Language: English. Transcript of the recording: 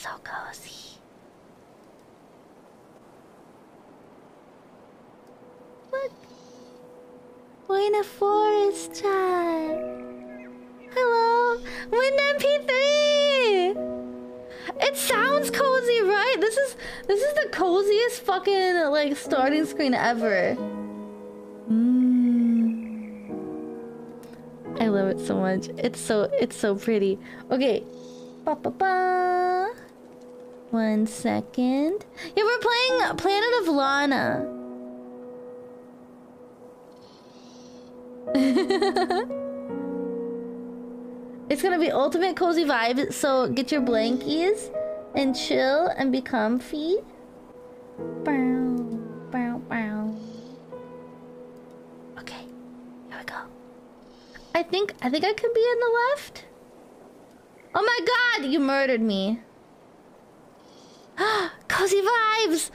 so cozy. Look! We're in a forest, chat. Hello! Wind MP3! It sounds cozy, right? This is the coziest fucking, like, starting screen ever. I love it so much. It's so pretty. Okay. Ba ba ba. 1 second. Yeah, we're playing Planet of Lana. It's gonna be ultimate cozy vibe, so get your blankies and chill and be comfy. Bow, bow, bow. Okay, here we go. I think I could be on the left. Oh my god, you murdered me. Cozy vibes.